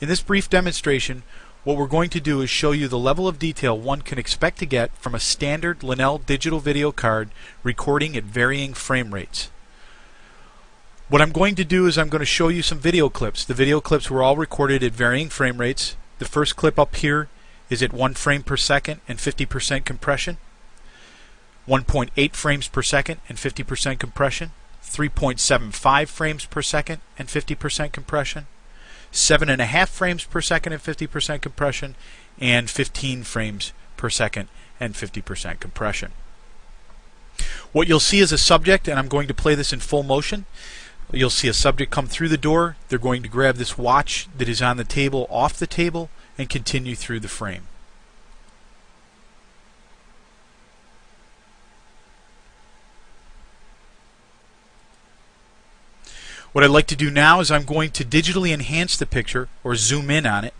In this brief demonstration, what we're going to do is show you the level of detail one can expect to get from a standard Lenel digital video card recording at varying frame rates. What I'm going to do is I'm going to show you some video clips. The video clips were all recorded at varying frame rates. The first clip up here is at 1 frame per second and 50% compression, 1.8 frames per second and 50% compression, 3.75 frames per second and 50% compression, 7.5 frames per second and 50% compression, and 15 frames per second and 50% compression. What you'll see is a subject, and I'm going to play this in full motion. You'll see a subject come through the door. They're going to grab this watch that is on the table off the table and continue through the frame. What I'd like to do now is I'm going to digitally enhance the picture or zoom in on it,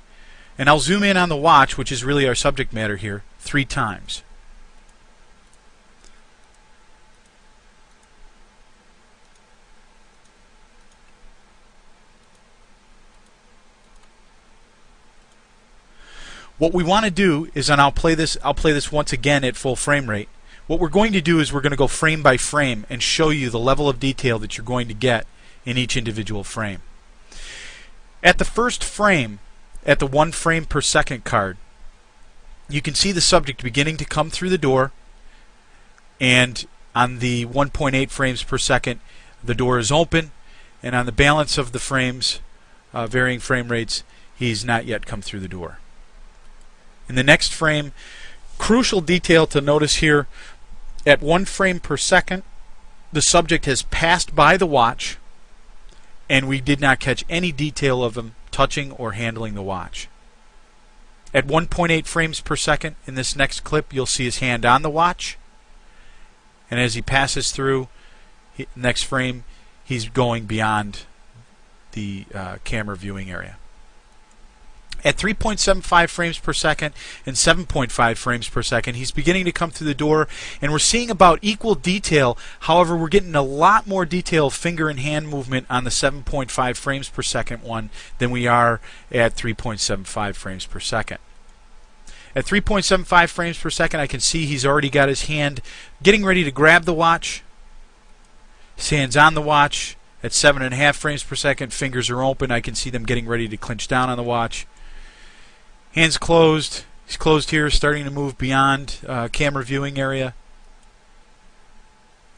and I'll zoom in on the watch, which is really our subject matter here, 3 times. What we want to do is, and I'll play this once again at full frame rate. What we're going to do is we're going to go frame by frame and show you the level of detail that you're going to get in each individual frame. At the first frame, at the 1 frame per second card, you can see the subject beginning to come through the door, and on the 1.8 frames per second the door is open, and on the balance of the frames, varying frame rates, he's not yet come through the door. In the next frame, crucial detail to notice here, at 1 frame per second, the subject has passed by the watch, and we did not catch any detail of him touching or handling the watch. At 1.8 frames per second, in this next clip, you'll see his hand on the watch, and as he passes through, next frame, he's going beyond the camera viewing area. At 3.75 frames per second and 7.5 frames per second, he's beginning to come through the door, and we're seeing about equal detail. However, we're getting a lot more detail, finger and hand movement, on the 7.5 frames per second one than we are at 3.75 frames per second. At 3.75 frames per second, I can see he's already got his hand getting ready to grab the watch. His hand's on the watch. At 7.5 frames per second, fingers are open. I can see them getting ready to clinch down on the watch. Hands closed. He's closed here, starting to move beyond camera viewing area.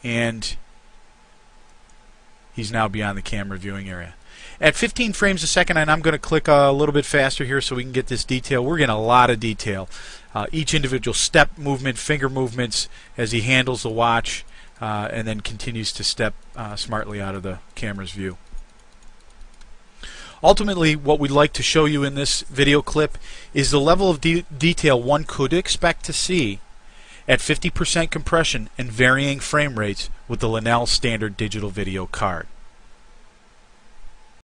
And he's now beyond the camera viewing area. At 15 frames a second, and I'm going to click a little bit faster here so we can get this detail. We're getting a lot of detail. Each individual step movement, finger movements as he handles the watch, and then continues to step smartly out of the camera's view. Ultimately, what we'd like to show you in this video clip is the level of detail one could expect to see at 50% compression and varying frame rates with the Lenel standard digital video card.